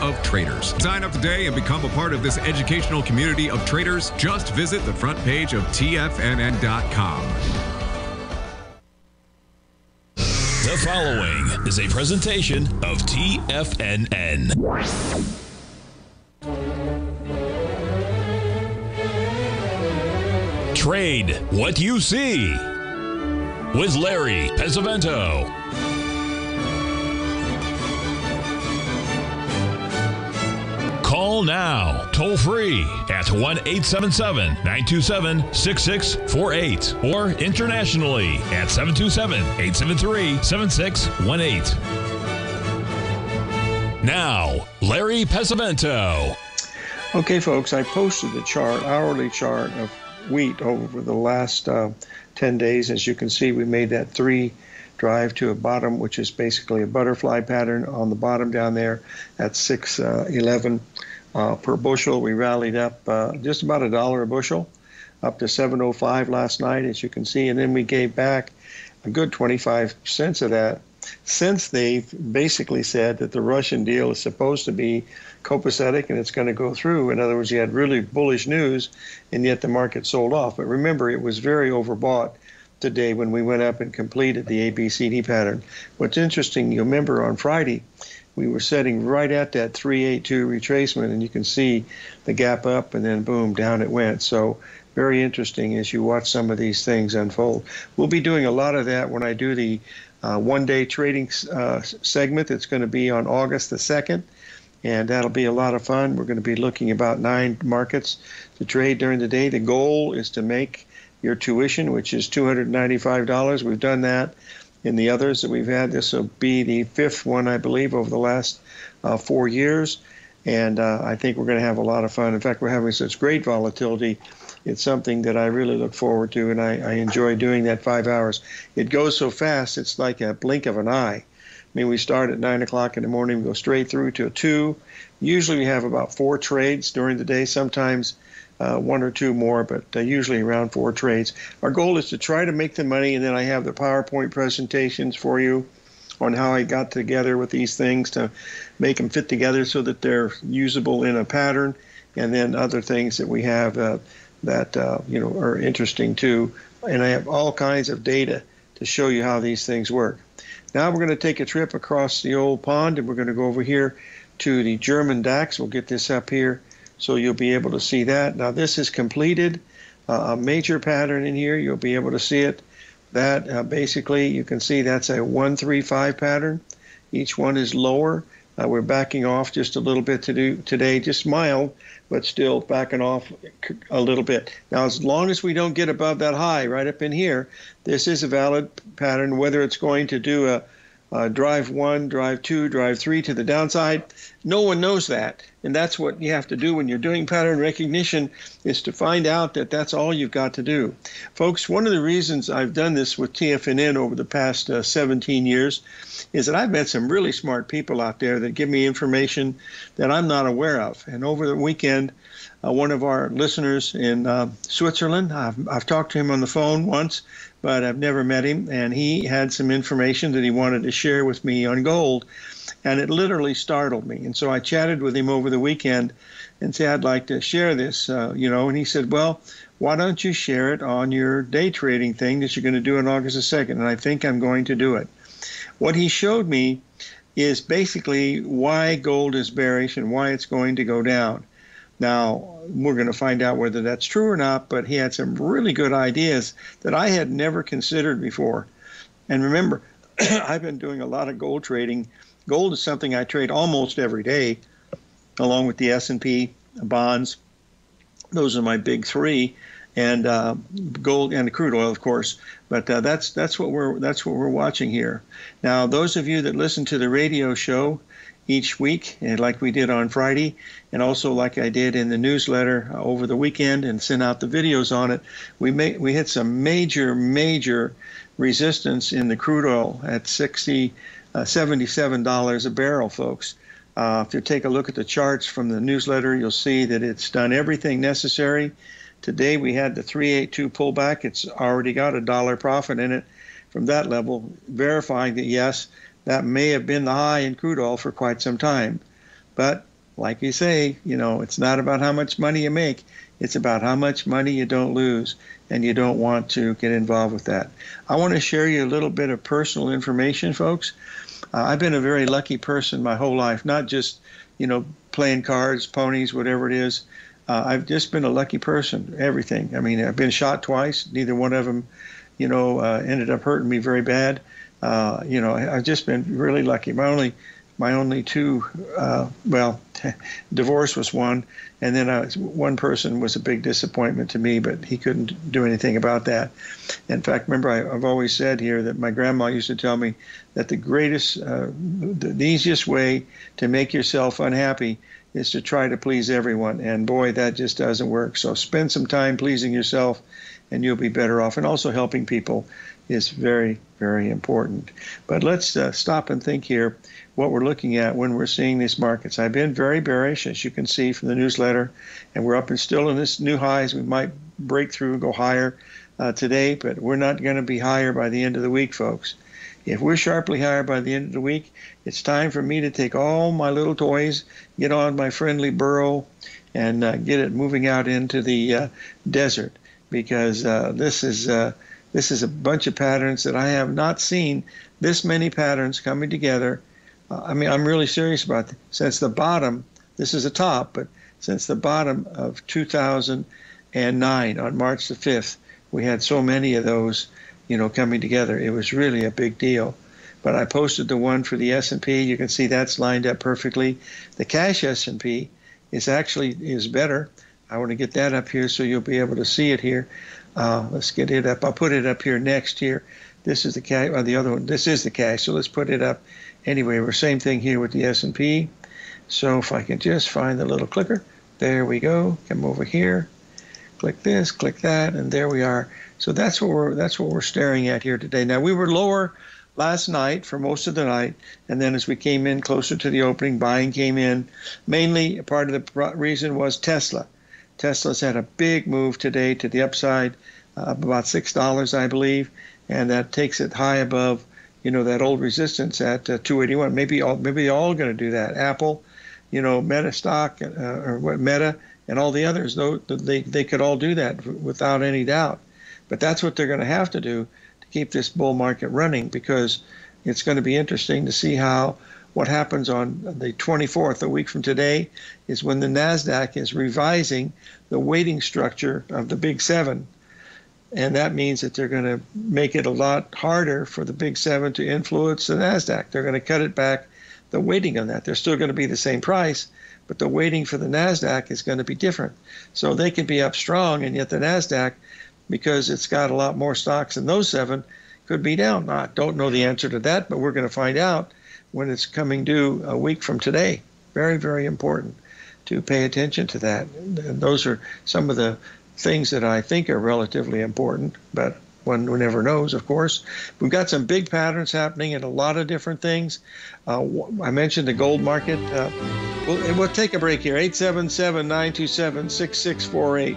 Of traders. Sign up today and become a part of this educational community of traders. Just visit the front page of tfnn.com. The following is a presentation of TFNN. Trade what you see with Larry Pesavento. Call now, toll free at 1-877-927-6648 or internationally at 727-873-7618. Now, Larry Pesavento. Okay, folks, I posted the chart, hourly chart of wheat over the last 10 days. As you can see, we made that three drive to a bottom, which is basically a butterfly pattern on the bottom down there at 611 per bushel. We rallied up just about $1 a bushel up to 705 last night, as you can see, and then we gave back a good 25 cents of that. Since they've basically said that the Russian deal is supposed to be copacetic and it's going to go through. In other words, you had really bullish news and yet the market sold off. But remember, it was very overbought today when we went up and completed the ABCD pattern. What's interesting, you remember on Friday, we were sitting right at that 382 retracement, and you can see the gap up, and then boom, down it went. So very interesting as you watch some of these things unfold. We'll be doing a lot of that when I do the one-day trading segment that's going to be on August the 2nd. And that'll be a lot of fun. We're going to be looking about 9 markets to trade during the day. The goal is to make your tuition, which is $295. We've done that in the others that we've had. This will be the 5th one, I believe, over the last 4 years. And I think we're going to have a lot of fun. In fact, we're having such great volatility. It's something that I really look forward to, and I enjoy doing that 5 hours. It goes so fast, it's like a blink of an eye. I mean, we start at 9 o'clock in the morning, we go straight through to 2. Usually we have about 4 trades during the day, sometimes 1 or 2 more, but usually around 4 trades. Our goal is to try to make the money, and then I have the PowerPoint presentations for you on how I got together with these things to make them fit together so that they're usable in a pattern, and then other things that we have that are interesting too. And I have all kinds of data to show you how these things work. Now we're going to take a trip across the old pond, and we're going to go over here to the German DAX. We'll get this up here so you'll be able to see that. Now this is completed, a major pattern in here. You'll be able to see it. That basically you can see that's a 1-3-5 pattern. Each one is lower. We're backing off just a little bit today, just mild, but still backing off a little bit. Now, as long as we don't get above that high right up in here, this is a valid pattern, whether it's going to do a drive 1, drive 2, drive 3 to the downside. No one knows that, and that's what you have to do when you're doing pattern recognition, is to find out that that's all you've got to do. Folks, one of the reasons I've done this with TFNN over the past 17 years is that I've met some really smart people out there that give me information that I'm not aware of. And over the weekend, one of our listeners in Switzerland, I've talked to him on the phone once, but I've never met him, and he had some information that he wanted to share with me on gold. And it literally startled me. And so I chatted with him over the weekend and said, I'd like to share this, And he said, well, why don't you share it on your day trading thing that you're going to do on August the 2nd? And I think I'm going to do it. What he showed me is basically why gold is bearish and why it's going to go down. Now, we're going to find out whether that's true or not, but he had some really good ideas that I had never considered before. And remember, I've been doing a lot of gold trading. Gold is something I trade almost every day, along with the S&P, bonds. Those are my big three, and gold and the crude oil, of course. But that's what we're watching here. Now, those of you that listen to the radio show each week, and like we did on Friday, and also like I did in the newsletter over the weekend, and sent out the videos on it, we hit some major resistance in the crude oil at $77 a barrel, folks. If you take a look at the charts from the newsletter, you'll see that it's done everything necessary. Today we had the 382 pullback. It's already got $1 profit in it from that level, verifying that, yes, that may have been the high in crude oil for quite some time. But like you say, you know, it's not about how much money you make. It's about how much money you don't lose, and you don't want to get involved with that. I want to share you a little bit of personal information, folks. I've been a very lucky person my whole life, not just, you know, playing cards, ponies, whatever it is. I've just been a lucky person, everything. I mean, I've been shot twice. Neither one of them, you know, ended up hurting me very bad. You know, I've just been really lucky. My only two, well, divorce was one, and then one person was a big disappointment to me, but he couldn't do anything about that. In fact, remember, I've always said here that my grandma used to tell me that the greatest, the easiest way to make yourself unhappy is to try to please everyone, and boy, that just doesn't work. So spend some time pleasing yourself, and you'll be better off, and also helping people is very, very important. But let's stop and think here what we're looking at when we're seeing these markets. I've been very bearish, as you can see from the newsletter, and we're up and still in this new highs. We might break through and go higher today, but we're not going to be higher by the end of the week, folks. If we're sharply higher by the end of the week, it's time for me to take all my little toys, get on my friendly burro, and get it moving out into the desert, because this is a bunch of patterns that I have not seen this many patterns coming together. I mean, I'm really serious about this. Since the bottom, this is a top, but since the bottom of 2009 on March the 5th, we had so many of those, you know, coming together. It was really a big deal. But I posted the one for the S&P. You can see that's lined up perfectly. The cash S&P is better. I want to get that up here so you'll be able to see it here. Let's get it up. I'll put it up here next here. This is the cash, or the other one. This is the cash, so let's put it up. Anyway, we're same thing here with the S&P. So if I can just find the little clicker. There we go. Come over here. Click this, click that, and there we are. So that's what we're staring at here today. Now, we were lower last night for most of the night, and then as we came in closer to the opening, buying came in. Mainly, part of the reason was Tesla. Tesla's had a big move today to the upside, about $6, I believe, and that takes it high above, you know, that old resistance at 281. Maybe they're all going to do that. Apple, you know, Meta, and all the others. Though they could all do that without any doubt. But that's what they're going to have to do to keep this bull market running, because it's going to be interesting to see what happens on the 24th, a week from today, is when the NASDAQ is revising the weighting structure of the Big Seven. And that means that they're going to make it a lot harder for the Big Seven to influence the NASDAQ. They're going to cut it back, the weighting on that. They're still going to be the same price, but the weighting for the NASDAQ is going to be different. So they can be up strong, and yet the NASDAQ, because it's got a lot more stocks than those seven, could be down. I don't know the answer to that, but we're going to find out when it's coming due a week from today. Very, very important to pay attention to that. And those are some of the things that I think are relatively important, but one never knows, of course. We've got some big patterns happening in a lot of different things. I mentioned the gold market. We'll take a break here. 877-927-6648.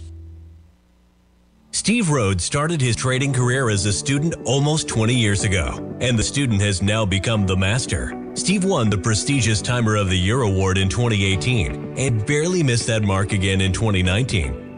Steve Rhodes started his trading career as a student almost 20 years ago, and the student has now become the master. Steve won the prestigious Timer of the Year award in 2018 and barely missed that mark again in 2019,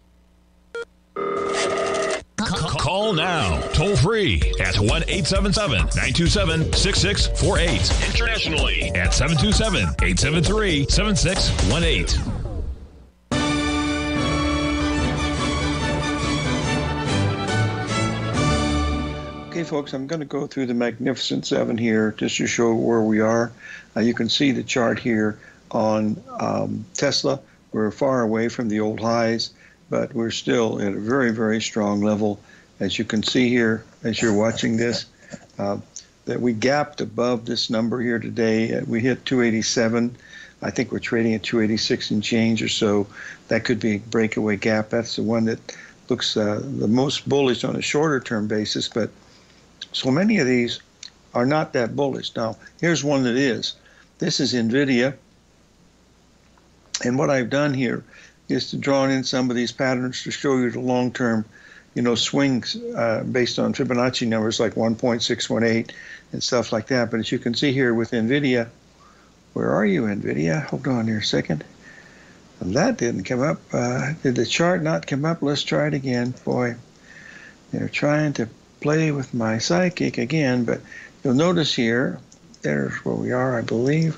Call now, toll free at 1-877-927-6648. Internationally at 727-873-7618. Okay, folks, I'm going to go through the Magnificent 7 here just to show where we are. You can see the chart here on Tesla. We're far away from the old highs, but we're still at a very, very strong level. As you can see here, as you're watching this, that we gapped above this number here today. We hit 287. I think we're trading at 286 and change or so. That could be a breakaway gap. That's the one that looks the most bullish on a shorter term basis, but so many of these are not that bullish. Now, here's one that is. This is NVIDIA. And what I've done here is to draw in some of these patterns to show you the long-term, you know, swings based on Fibonacci numbers like 1.618 and stuff like that. But as you can see here with NVIDIA, where are you, NVIDIA? Hold on here a second. And that didn't come up. Did the chart not come up? Let's try it again. Boy, they're trying to play with my psychic again. But you'll notice here, there's where we are, I believe.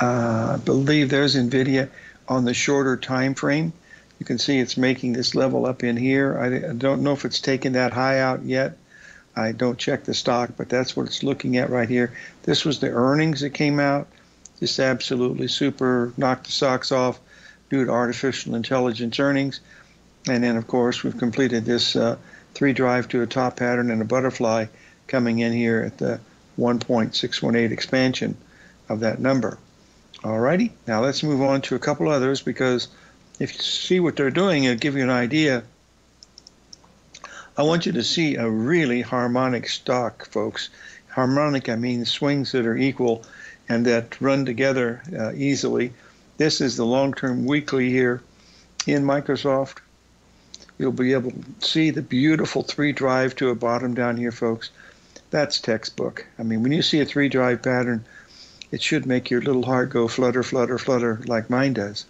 I believe there's NVIDIA. On the shorter time frame, you can see it's making this level up in here. I don't know if it's taken that high out yet. I don't check the stock, but that's what it's looking at right here. This was the earnings that came out. Just absolutely super, knocked the socks off due to artificial intelligence earnings. And then, of course, we've completed this three drive to a top pattern and a butterfly coming in here at the 1.618 expansion of that number. Alrighty, now let's move on to a couple others, because if you see what they're doing, it'll give you an idea. I want you to see a really harmonic stock, folks. Harmonic, I mean swings that are equal and that run together easily. This is the long-term weekly here in Microsoft. You'll be able to see the beautiful three drive to a bottom down here, folks. That's textbook. I mean, when you see a three drive pattern, it should make your little heart go flutter, flutter, flutter like mine does.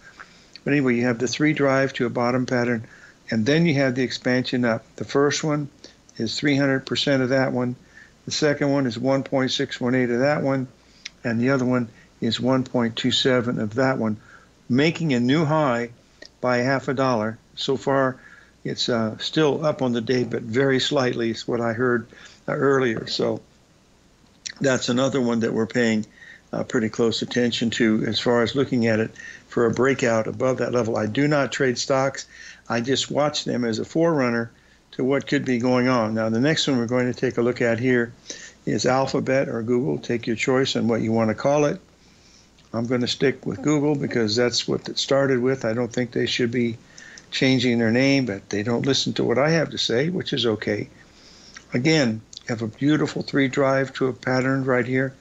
But anyway, you have the three drive to a bottom pattern, and then you have the expansion up. The first one is 300% of that one. The second one is 1.618 of that one, and the other one is 1.27 of that one, making a new high by $0.50. So far, it's still up on the day, but very slightly is what I heard earlier. So that's another one that we're paying pretty close attention to as far as looking at it for a breakout above that level. I do not trade stocks. I just watch them as a forerunner to what could be going on. Now, the next one we're going to take a look at here is Alphabet or Google. Take your choice on what you want to call it. I'm going to stick with Google because that's what it started with. I don't think they should be changing their name, but they don't listen to what I have to say, which is okay. Again, you have a beautiful three drive to a pattern right here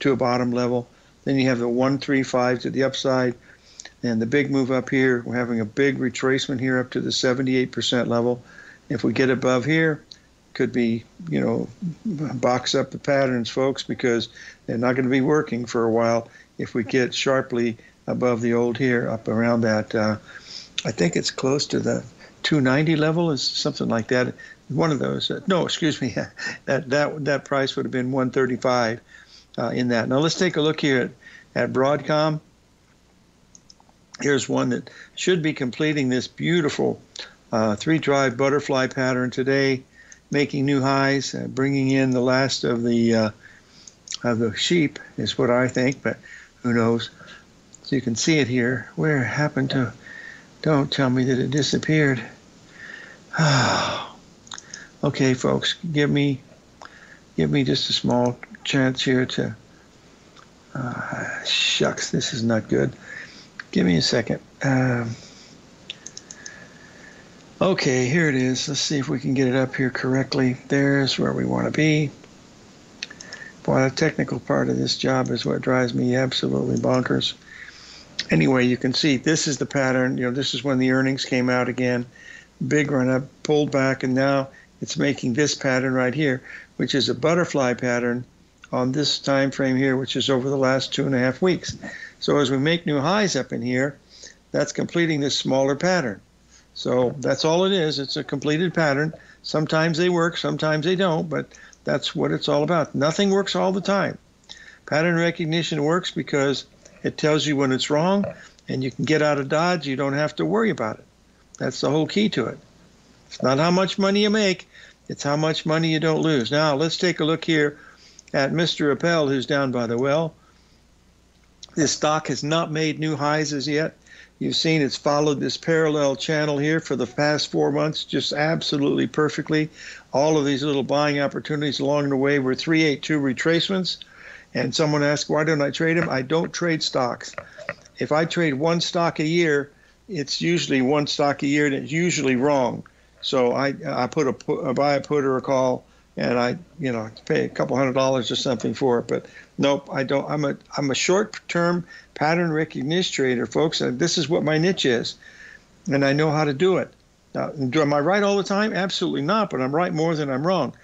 to a bottom level. Then you have the 1-3-5 to the upside and the big move up here. We're having a big retracement here up to the 78% level. If we get above here, could be, you know, box up the patterns, folks, because they're not going to be working for a while if we get sharply above the old here, up around that. I think it's close to the 290 level, is something like that. One of those. No, excuse me. that price would have been 135 in that. Now let's take a look here at Broadcom. Here's one that should be completing this beautiful three-drive butterfly pattern today, making new highs, bringing in the last of the sheep is what I think, but who knows? So you can see it here. Where it happened to? Don't tell me that it disappeared. Okay, folks, give me just a small chance here to. Shucks, this is not good. Give me a second. Okay, here it is. Let's see if we can get it up here correctly. There's where we want to be. Boy, the technical part of this job is what drives me absolutely bonkers. Anyway, you can see this is the pattern. You know, this is when the earnings came out again. Big run up, pulled back, and now it's making this pattern right here, which is a butterfly pattern on this time frame here, which is over the last 2.5 weeks. So as we make new highs up in here, that's completing this smaller pattern. So that's all it is. It's a completed pattern. Sometimes they work, sometimes they don't, but that's what it's all about. Nothing works all the time. Pattern recognition works because it tells you when it's wrong, and you can get out of dodge. You don't have to worry about it. That's the whole key to it. It's not how much money you make. It's how much money you don't lose. Now, let's take a look here at Mr. Appel, who's down by the well. This stock has not made new highs as yet. You've seen it's followed this parallel channel here for the past 4 months just absolutely perfectly. All of these little buying opportunities along the way were 382 retracements. And someone asked, why don't I trade them? I don't trade stocks. If I trade one stock a year, it's usually one stock a year, and it's usually wrong. So I put a buy, a put, or a call, and I, you know, pay a couple $100 or something for it. But nope, I don't. I'm a short-term pattern recognition trader, folks. And this is what my niche is, and I know how to do it. Now, am I right all the time? Absolutely not. But I'm right more than I'm wrong.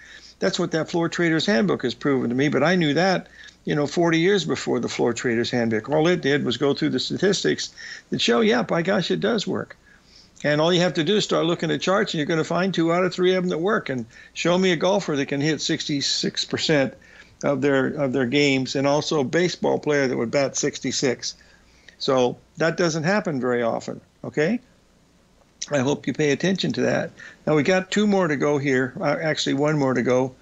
That's what that Floor Trader's Handbook has proven to me. But I knew that, you know, 40 years before the Floor Trader's Handbook. All it did was go through the statistics that show, yeah, by gosh, it does work. And all you have to do is start looking at charts, and you're going to find 2 out of 3 of them that work. And show me a golfer that can hit 66% of their games, and also a baseball player that would bat 66. So that doesn't happen very often, okay? I hope you pay attention to that. Now, we got 2 more to go here, actually 1 more to go.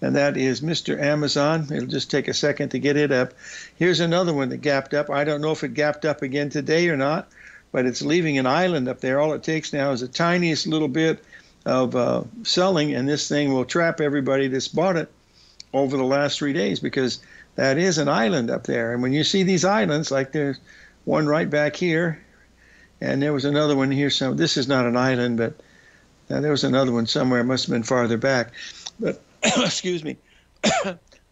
And that is Mr. Amazon. It'll just take a second to get it up. Here's another one that gapped up. I don't know if it gapped up again today or not, but it's leaving an island up there. All it takes now is the tiniest little bit of selling, and this thing will trap everybody that's bought it over the last 3 days, because that is an island up there. And when you see these islands, like there's one right back here, and there was another one here. So this is not an island, but there was another one somewhere. It must have been farther back. But excuse me.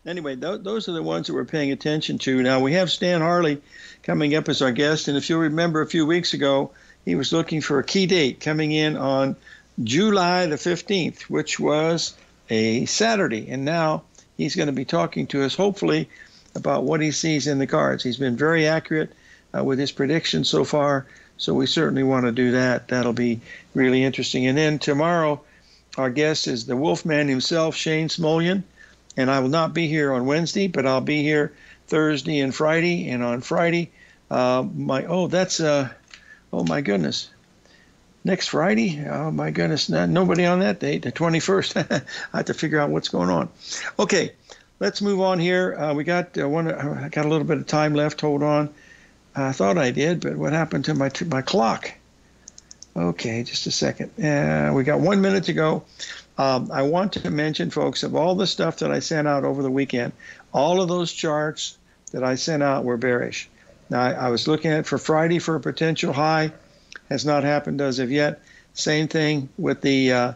Anyway, those are the ones that we're paying attention to. Now, we have Stan Harley coming up as our guest. And if you'll remember, a few weeks ago, he was looking for a key date coming in on July the 15th, which was a Saturday. And now he's going to be talking to us, hopefully, about what he sees in the cards. He's been very accurate with his predictions so far. So we certainly want to do that. That'll be really interesting. And then tomorrow, our guest is the Wolfman himself, Shane Smolian, and I will not be here on Wednesday, but I'll be here Thursday and Friday. And on Friday, oh my goodness, next Friday, oh my goodness, nobody on that date, the 21st. I have to figure out what's going on. Okay, Let's move on here. We got I got a little bit of time left. Hold on. I thought I did, but what happened to my clock? Okay, just a second. We got 1 minute to go. I want to mention, folks, of all the stuff that I sent out over the weekend, all of those charts that I sent out were bearish. Now, I was looking at for Friday for a potential high. Has not happened as of yet. Same thing with the,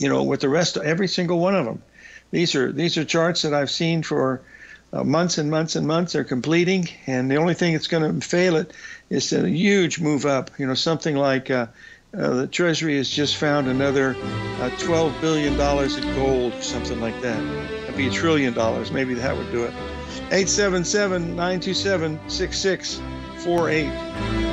with the rest of every single one of them. These are charts that I've seen for months and months and months. They're completing, and the only thing that's going to fail it is a huge move up. You know, something like the Treasury has just found another $12 billion in gold, something like that. That'd be $1 trillion. Maybe that would do it. 877-927-6648.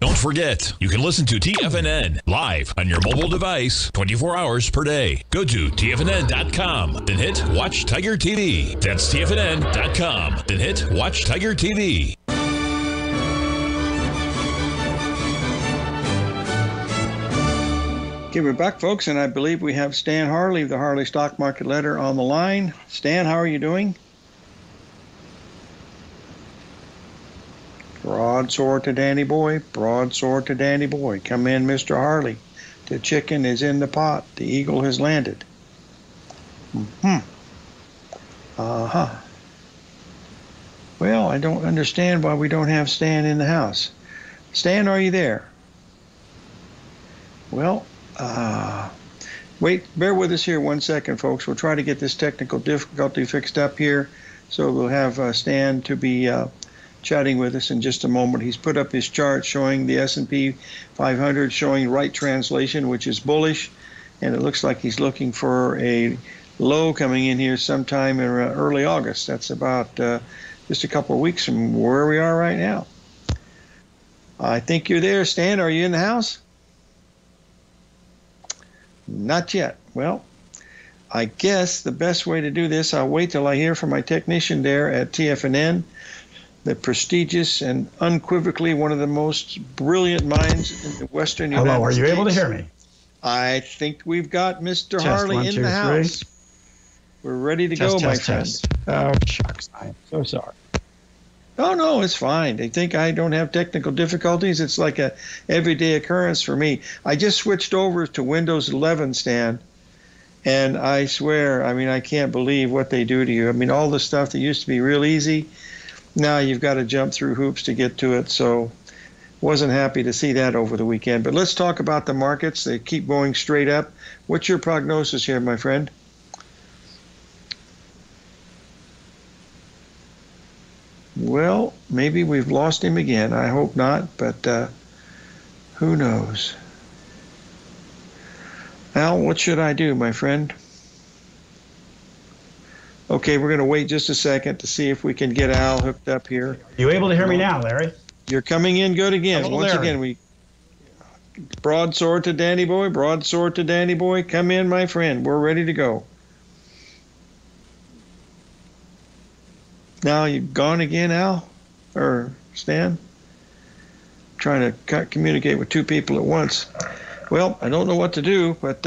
Don't forget, you can listen to TFNN live on your mobile device 24 hours per day. Go to TFNN.com, then hit Watch Tiger TV. That's TFNN.com, then hit Watch Tiger TV. Okay, we're back, folks, and I believe we have Stan Harley of the Harley Stock Market Letter on the line. Stan, how are you doing? Broadsword to Danny Boy, broadsword to Danny Boy. Come in, Mr. Harley. The chicken is in the pot. The eagle has landed. Well, I don't understand why we don't have Stan in the house. Stan, are you there? Well, Wait, bear with us here one second, folks. We'll try to get this technical difficulty fixed up here. So we'll have Stan to be chatting with us in just a moment. He's put up his chart showing the S&P 500 showing right translation, which is bullish. And it looks like he's looking for a low coming in here sometime in early August. That's about just a couple of weeks from where we are right now. I think you're there, Stan. Are you in the house? Not yet. Well, I guess the best way to do this, I'll wait till I hear from my technician there at TFNN, the prestigious and unequivocally one of the most brilliant minds in the Western United States. Hello, are you able to hear me? I think we've got Mr. Harley in the house. We're ready to go, my friend. Oh, shucks. I'm so sorry. Oh, no, it's fine. They think I don't have technical difficulties. It's like an everyday occurrence for me. I just switched over to Windows 11, Stan, and I swear, I mean, I can't believe what they do to you. I mean, all the stuff that used to be real easy, now you've got to jump through hoops to get to it, so wasn't happy to see that over the weekend. But let's talk about the markets. They keep going straight up. What's your prognosis here, my friend? Well, maybe we've lost him again. I hope not, but who knows? Al, what should I do, my friend? Okay, we're going to wait just a second to see if we can get Al hooked up here. Are you able to hear me now, Larry? You're coming in good again. Once again, we broadsword to Danny Boy, broadsword to Danny Boy. Come in, my friend. We're ready to go. Now you've gone again, Al or Stan. Trying to communicate with two people at once. Well, I don't know what to do, but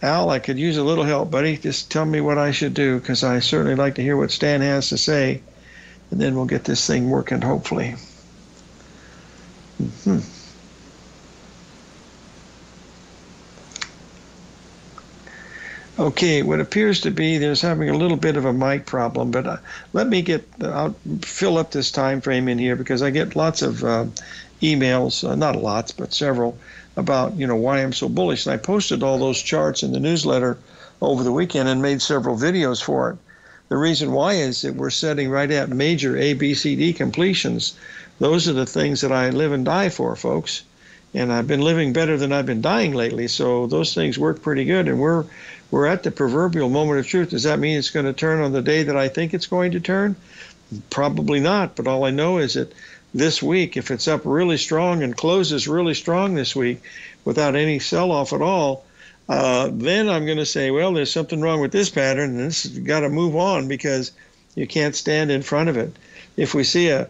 Al, I could use a little help, buddy. Just tell me what I should do, because I certainly like to hear what Stan has to say. And then we'll get this thing working, hopefully. Okay, what appears to be there's having a little bit of a mic problem, but let me get, I'll fill up this time frame in here because I get lots of emails, not lots, but several, about, you know, why I'm so bullish. And I posted all those charts in the newsletter over the weekend and made several videos for it. The reason why is that we're setting right at major ABCD completions. Those are the things that I live and die for, folks. And I've been living better than I've been dying lately, so those things work pretty good. And we're at the proverbial moment of truth. Does that mean it's going to turn on the day that I think it's going to turn? Probably not, but all I know is that this week, if it's up really strong and closes really strong this week without any sell-off at all, then I'm going to say, well, there's something wrong with this pattern, and this has got to move on because you can't stand in front of it. If we see a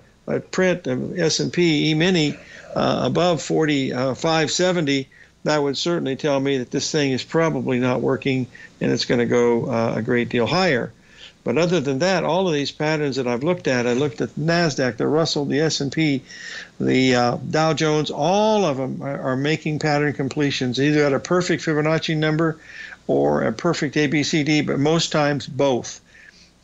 print of S&P E-mini above 4570, that would certainly tell me that this thing is probably not working and it's going to go a great deal higher. But other than that, all of these patterns that I've looked at, I looked at the NASDAQ, the Russell, the S&P, the Dow Jones, all of them are making pattern completions, either at a perfect Fibonacci number or a perfect ABCD, but most times both.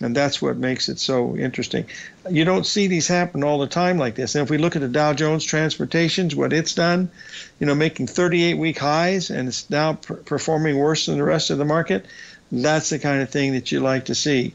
And that's what makes it so interesting. You don't see these happen all the time like this. And if we look at the Dow Jones Transportations, what it's done, you know, making 38-week highs, and it's now performing worse than the rest of the market, that's the kind of thing that you like to see.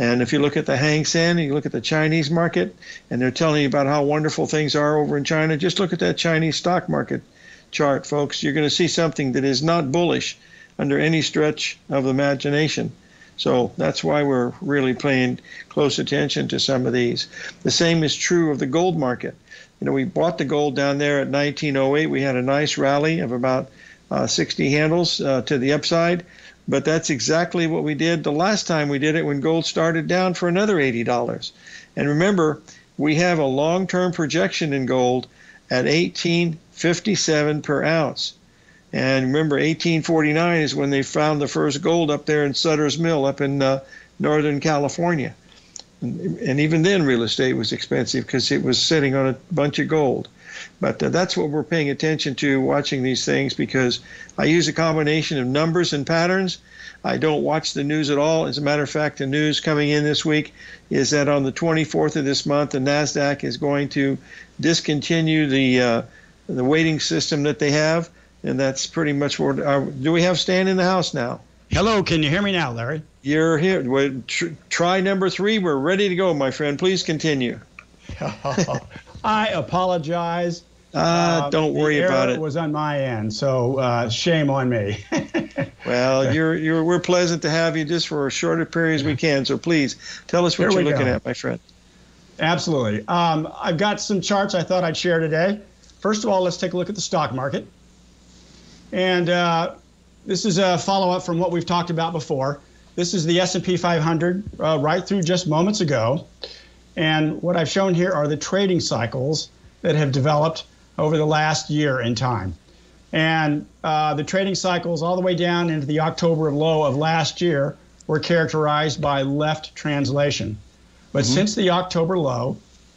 And if you look at the Hang Seng, you look at the Chinese market, and they're telling you about how wonderful things are over in China, just look at that Chinese stock market chart, folks. You're going to see something that is not bullish under any stretch of the imagination. So that's why we're really paying close attention to some of these. The same is true of the gold market. You know, we bought the gold down there at 1908. We had a nice rally of about 60 handles to the upside. But that's exactly what we did the last time we did it when gold started down for another $80. And remember, we have a long-term projection in gold at $18.57 per ounce. And remember, 1849 is when they found the first gold up there in Sutter's Mill up in Northern California. And even then, real estate was expensive because it was sitting on a bunch of gold. But that's what we're paying attention to, watching these things, because I use a combination of numbers and patterns. I don't watch the news at all. As a matter of fact, the news coming in this week is that on the 24th of this month, the NASDAQ is going to discontinue the weighting system that they have And that's pretty much what do we have Stan in the house now? Hello, can you hear me now, Larry? You're here. Well, try number three. We're ready to go, my friend. Please continue. I apologize. Don't worry about it. It was on my end, so shame on me. Well, we're pleasant to have you just for as short a period as we can, so please tell us what you're looking at, my friend. Absolutely. I've got some charts I thought I'd share today. First of all, let's take a look at the stock market. And this is a follow-up from what we've talked about before. This is the S&P 500 right through just moments ago. And what I've shown here are the trading cycles that have developed over the last year in time. And the trading cycles all the way down into the October low of last year were characterized by left translation. But since the October low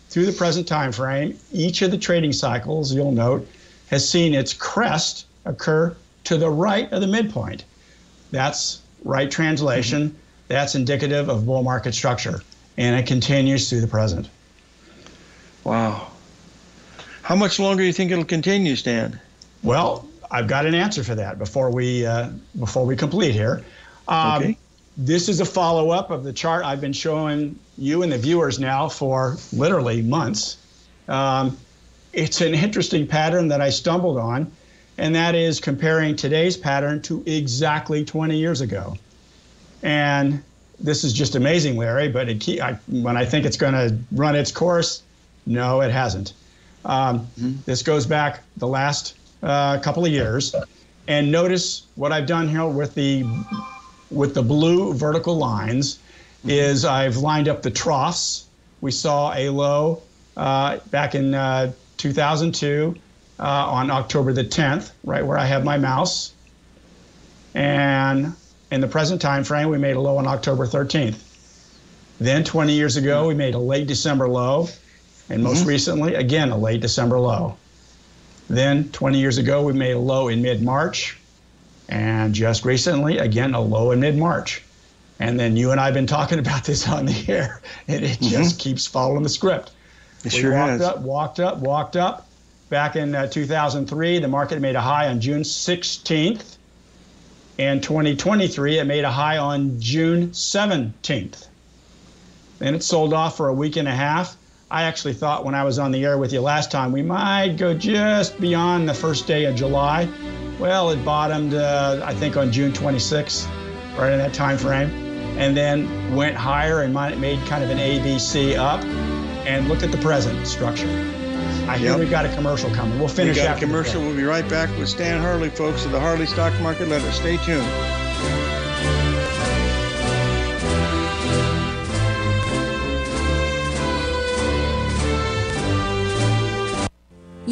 through the present time frame, each of the trading cycles, you'll note, has seen its crest occur to the right of the midpoint. That's right translation. That's indicative of bull market structure. And it continues through the present. Wow. How much longer do you think it'll continue, Stan? Well, I've got an answer for that before we complete here. This is a follow-up of the chart I've been showing you and the viewers now for literally months. It's an interesting pattern that I stumbled on, and that is comparing today's pattern to exactly 20 years ago. And this is just amazing, Larry, but when I think it's going to run its course, no, it hasn't. This goes back the last couple of years. And notice what I've done here with the blue vertical lines is I've lined up the troughs. We saw a low back in 2002 on October the 10th, right where I have my mouse. And in the present time frame, we made a low on October 13th. Then 20 years ago, we made a late December low. And most recently, again, a late December low. Then 20 years ago, we made a low in mid-March. And just recently, again, a low in mid-March. And then you and I have been talking about this on the air, and it just keeps following the script. It sure has. Walked up. Back in 2003, the market made a high on June 16th. In 2023, it made a high on June 17th. Then it sold off for a week and a half. I actually thought when I was on the air with you last time, we might go just beyond the first day of July. Well, it bottomed, I think, on June 26th, right in that time frame, and then went higher and made kind of an ABC up. And look at the present structure. I hear we've got a commercial coming. We'll finish that commercial. We'll be right back with Stan Harley, folks, of the Harley Stock Market Letter. Stay tuned.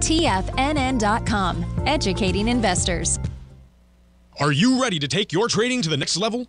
TFNN.com, educating investors. Are you ready to take your trading to the next level?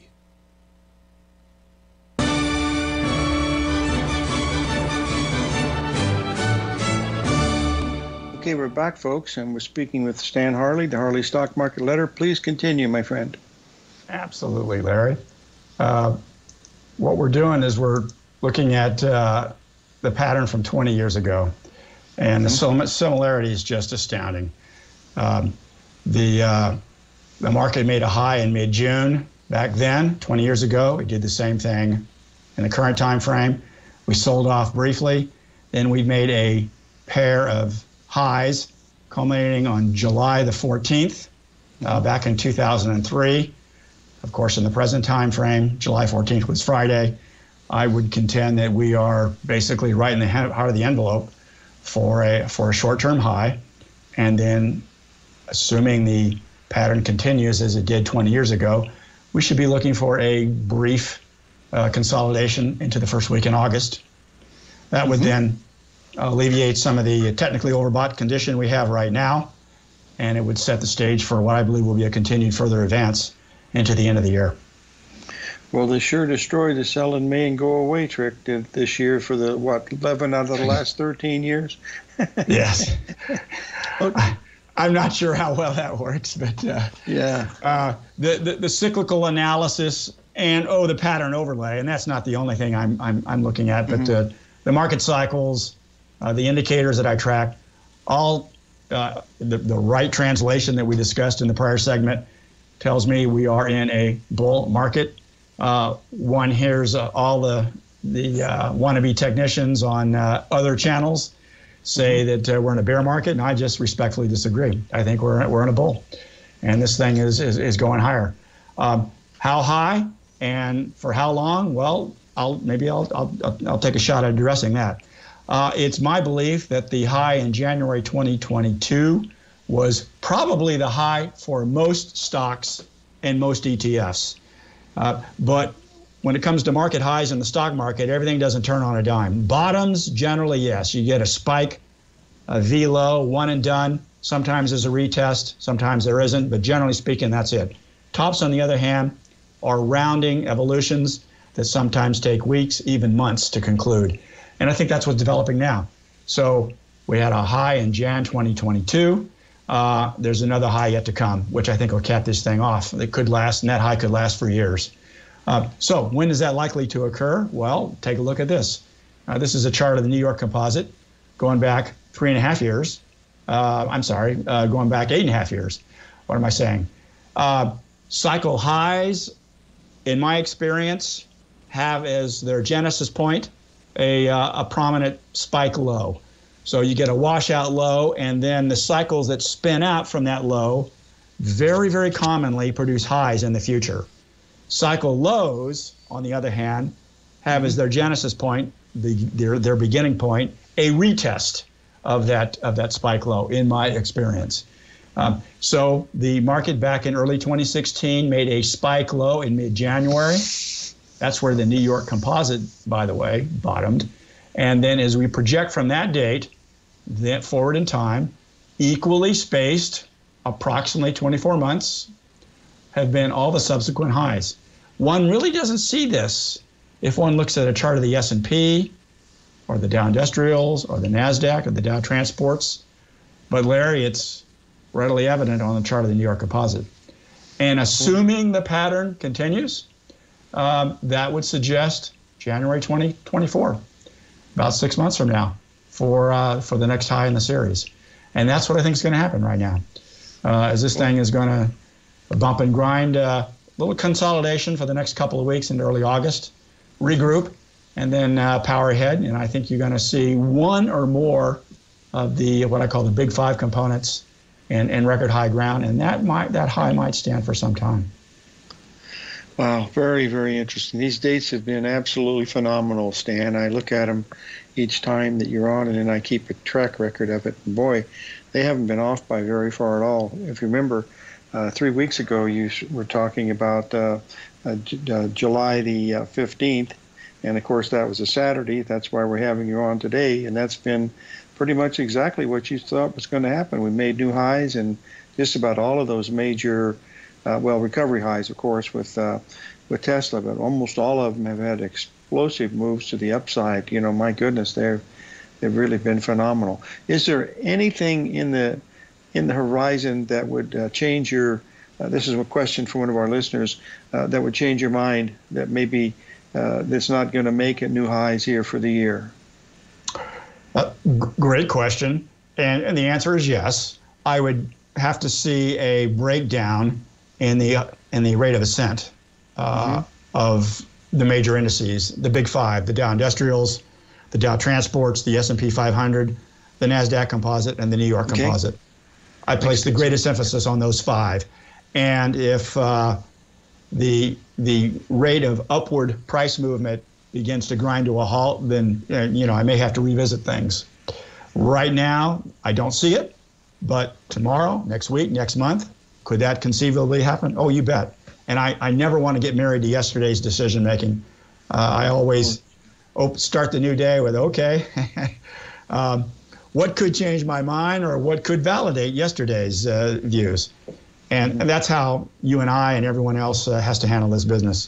Okay, we're back, folks, and we're speaking with Stan Harley, the Harley Stock Market Letter. Please continue, my friend. Absolutely, Larry. What we're doing is we're looking at the pattern from 20 years ago, and the similarity is just astounding. The market made a high in mid-June back then, 20 years ago. It did the same thing in the current time frame. We sold off briefly, then we made a pair of highs culminating on July the 14th back in 2003. Of course, in the present time frame, July 14th was Friday. I would contend that we are basically right in the heart of the envelope for a short-term high. And then, assuming the pattern continues as it did 20 years ago, we should be looking for a brief consolidation into the first week in August. That would then alleviate some of the technically overbought condition we have right now, and it would set the stage for what I believe will be a continued further advance into the end of the year. Well, they sure destroyed the sell in May and go away trick this year for the, what, 11 out of the last 13 years? Yes. Okay. I'm not sure how well that works, but the cyclical analysis and, oh, the pattern overlay, and that's not the only thing I'm looking at, but the market cycles, the indicators that I track, all the right translation that we discussed in the prior segment tells me we are in a bull market. One hears all the wannabe technicians on other channels say that we're in a bear market, and I just respectfully disagree. I think we're in a bull, and this thing is going higher. How high and for how long? Well, I'll take a shot at addressing that. It's my belief that the high in January 2022 was probably the high for most stocks and most ETFs. But when it comes to market highs in the stock market, everything doesn't turn on a dime. Bottoms, generally, yes. You get a spike, a V-low, one and done. Sometimes there's a retest, sometimes there isn't, but generally speaking, that's it. Tops, on the other hand, are rounding evolutions that sometimes take weeks, even months to conclude. And I think that's what's developing now. So we had a high in Jan 2022. There's another high yet to come, which I think will cap this thing off. It could last, and that high could last for years. So when is that likely to occur? Well, take a look at this. This is a chart of the New York Composite going back 3.5 years. Going back 8.5 years. What am I saying? Cycle highs, in my experience, have as their genesis point a prominent spike low. So you get a washout low, and then the cycles that spin out from that low very, very commonly produce highs in the future. Cycle lows, on the other hand, have as their genesis point, their beginning point, a retest of that spike low, in my experience. So the market back in early 2016 made a spike low in mid-January. That's where the New York Composite, by the way, bottomed. And then as we project from that date, that forward in time, equally spaced, approximately 24 months, have been all the subsequent highs. One really doesn't see this if one looks at a chart of the S&P or the Dow Industrials or the NASDAQ or the Dow Transports. But Larry, it's readily evident on the chart of the New York Composite. And assuming the pattern continues, that would suggest January 2024, about 6 months from now, for the next high in the series. And that's what I think is going to happen right now, as this thing is going to bump and grind, little consolidation for the next couple of weeks into early August, regroup, and then power ahead. And I think you're going to see one or more of the what I call the big five components and record high ground, and that high might stand for some time. Wow, very, very interesting. These dates have been absolutely phenomenal, Stan. I look at them each time that you're on, and then I keep a track record of it. And boy, they haven't been off by very far at all. If you remember, 3 weeks ago you were talking about July the 15th, and of course that was a Saturday. That's why we're having you on today, and that's been pretty much exactly what you thought was going to happen. We made new highs in just about all of those major recovery highs, of course, with Tesla, but almost all of them have had explosive moves to the upside. You know, my goodness, they've really been phenomenal. Is there anything in the horizon that would change your? This is a question from one of our listeners that would change your mind that maybe that's not going to make it new highs here for the year. Great question, and the answer is yes. I would have to see a breakdown in the rate of ascent of the major indices, the big five, the Dow Industrials, the Dow Transports, the S&P 500, the NASDAQ Composite, and the New York Composite. I place the greatest emphasis on those five. And if the rate of upward price movement begins to grind to a halt, then I may have to revisit things. Right now, I don't see it. But tomorrow, next week, next month, could that conceivably happen? Oh, you bet. And I never want to get married to yesterday's decision making. I always start the new day with, okay, what could change my mind or what could validate yesterday's views? And that's how you and I and everyone else has to handle this business.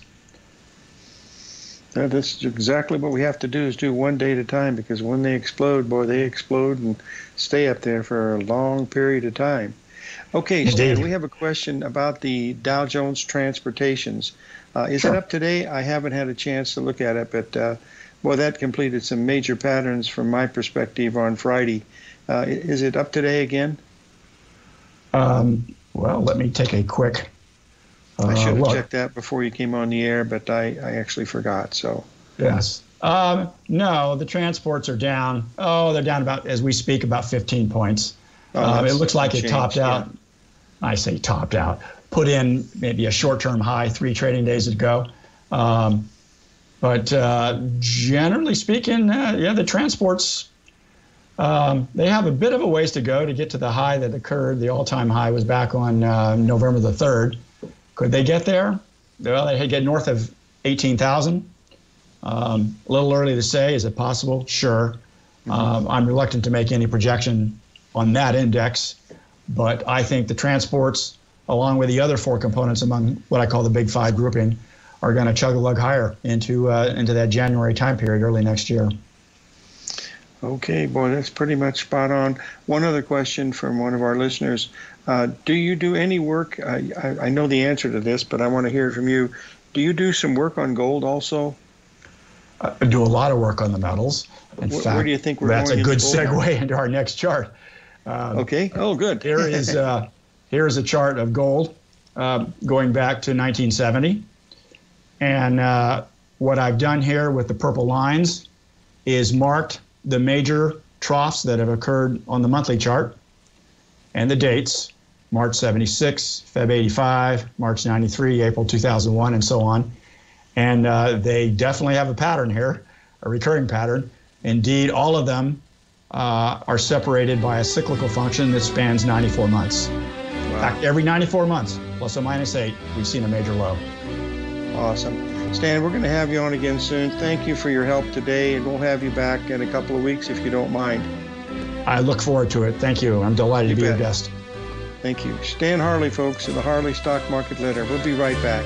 That's exactly what we have to do, is do one day at a time, because when they explode, boy, they explode and stay up there for a long period of time. Okay, Stan, we have a question about the Dow Jones Transportations. Is it up today? I haven't had a chance to look at it, but boy, that completed some major patterns from my perspective on Friday. Is it up today again? Well, let me take a quick I should have checked that before you came on the air, but I actually forgot. So yes, no, the transports are down. Oh, they're down about, as we speak, about 15 points. It looks like it topped out. Yeah. I say topped out. Put in maybe a short-term high 3 trading days ago, but generally speaking, yeah, the transports they have a bit of a ways to go to get to the high that occurred. The all-time high was back on November the 3rd. Could they get there? Well, they get north of 18,000. A little early to say. Is it possible? Sure. I'm reluctant to make any projection on that index, but I think the transports, along with the other four components among what I call the big five grouping, are going to chug-a-lug higher into that January time period early next year. Okay, boy, that's pretty much spot on. One other question from one of our listeners. Do you do any work? I know the answer to this, but I want to hear it from you. Do you do some work on gold also? I do a lot of work on the metals. In fact, where do you think we're going? That's a good segue into our next chart. Okay. Oh, good. Here is a chart of gold going back to 1970. And what I've done here with the purple lines is marked the major troughs that have occurred on the monthly chart and the dates, March 76, Feb 85, March 93, April 2001, and so on. And they definitely have a pattern here, a recurring pattern. Indeed, all of them are separated by a cyclical function that spans 94 months. Wow. In fact, every 94 months, plus or minus 8, we've seen a major low. Awesome. Stan, we're going to have you on again soon. Thank you for your help today, and we'll have you back in a couple of weeks if you don't mind. I look forward to it. Thank you. I'm delighted to be your guest. Thank you. Stan Harley, folks, of the Harley Stock Market Letter. We'll be right back.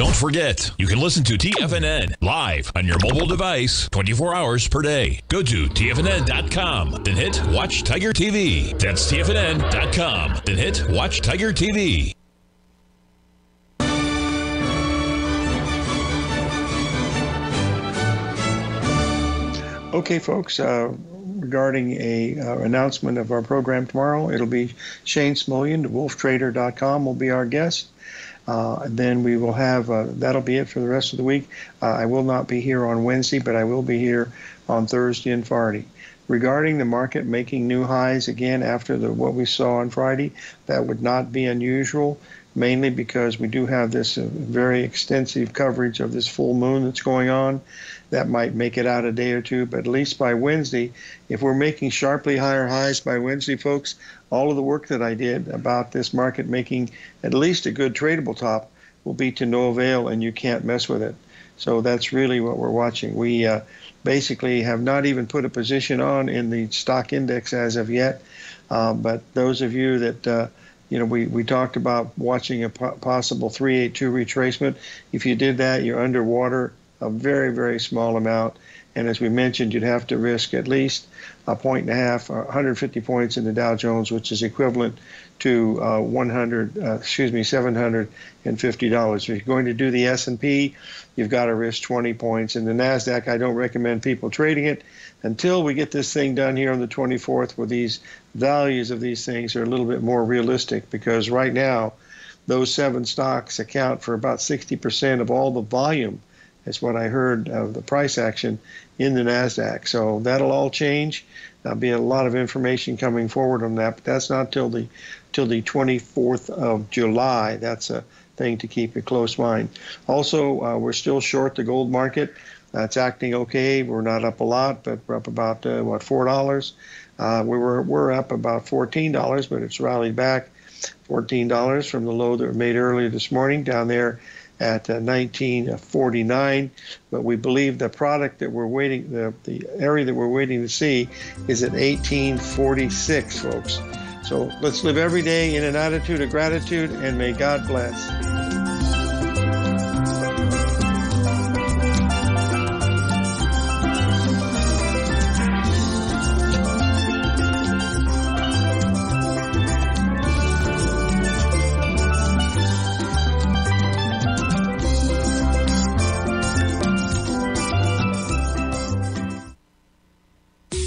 Don't forget, you can listen to TFNN live on your mobile device 24 hours per day. Go to TFNN.com, then hit Watch Tiger TV. That's TFNN.com, then hit Watch Tiger TV. Okay, folks, regarding a announcement of our program tomorrow, it'll be Shane Smolian, wolftrader.com, will be our guest. Then we will have, that'll be it for the rest of the week. I will not be here on Wednesday, but I will be here on Thursday and Friday. Regarding the market making new highs again after what we saw on Friday, that would not be unusual, mainly because we do have this very extensive coverage of this full moon that's going on. That might make it out a day or two, but at least by Wednesday, if we're making sharply higher highs by Wednesday, folks, all of the work that I did about this market making at least a good tradable top will be to no avail, and you can't mess with it. So that's really what we're watching. We basically have not even put a position on in the stock index as of yet, but those of you that you know, we talked about watching a possible 382 retracement. If you did that, you're underwater a very, very small amount. And as we mentioned, you'd have to risk at least a point and a half, or 150 points in the Dow Jones, which is equivalent to $750. If you're going to do the S&P, you've got to risk 20 points. And the NASDAQ, I don't recommend people trading it until we get this thing done here on the 24th, where these values of these things are a little bit more realistic, because right now, those 7 stocks account for about 60% of all the volume. That's what I heard of the price action in the NASDAQ. So that'll all change. There'll be a lot of information coming forward on that, but that's not till the 24th of July. That's a thing to keep a close mind. Also, we're still short the gold market. It's acting okay. We're not up a lot, but we're up about, what, $4? We're up about $14, but it's rallied back $14 from the low that we made earlier this morning down there at 1949, but we believe the product that we're waiting, the area that we're waiting to see is at 1846, folks. So let's live every day in an attitude of gratitude, and may God bless.